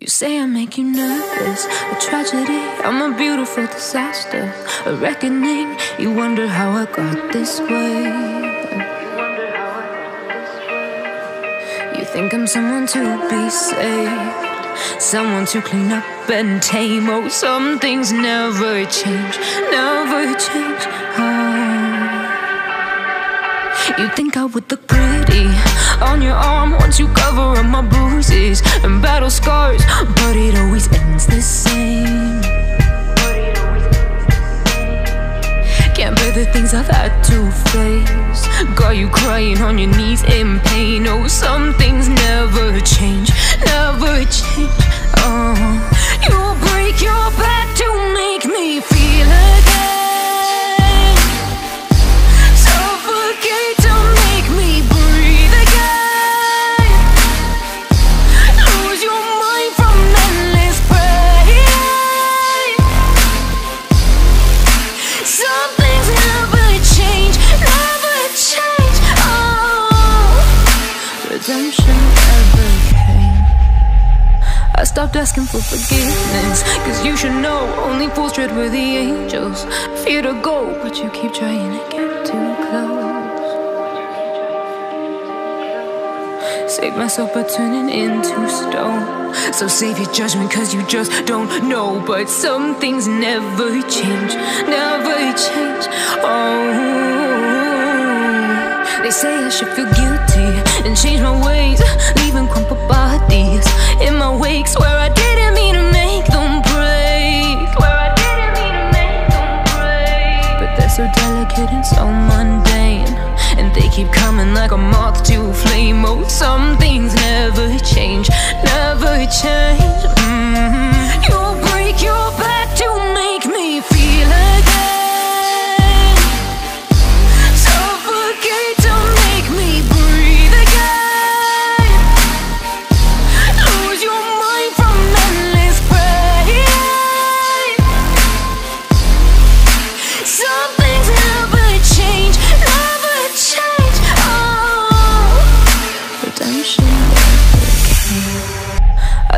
You say I make you nervous, a tragedy, I'm a beautiful disaster, a reckoning, you wonder how I got this way. You think I'm someone to be saved, someone to clean up and tame. Oh, some things never change, never change. You think I would look pretty on your arm once you cover up my bruises and battle scars, but it always ends the same. Can't bear the things I've had to face, got you crying on your knees in pain. Oh, some things never change, never change. Oh, you break your back to make me feel again. I stopped asking for forgiveness, cause you should know only fools tread with the angels. Fear to go, but you keep trying to get too close. Save myself by turning into stone, so save your judgment cause you just don't know. But some things never change, never change. Oh, they say I should feel guilty and change my ways, leaving crumpled bodies in my wakes where I didn't mean to make them break, where I didn't mean to make them break. But they're so delicate and so mundane, and they keep coming like a moth to a flame. Oh, some things never change, never change. You break your back to make me feel again.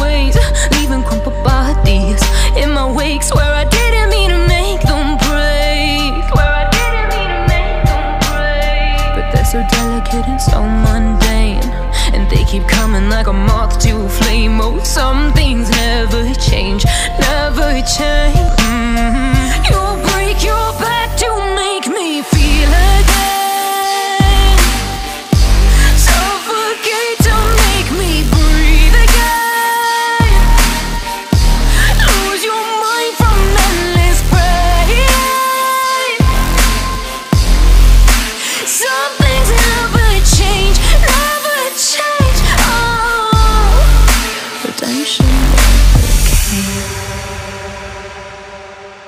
ways, leaving crumpled bodies in my wakes where I didn't mean to make them break, where I didn't mean to make them break. But they're so delicate and so mundane, and they keep coming like a moth to a flame. Oh, some things never change, never change.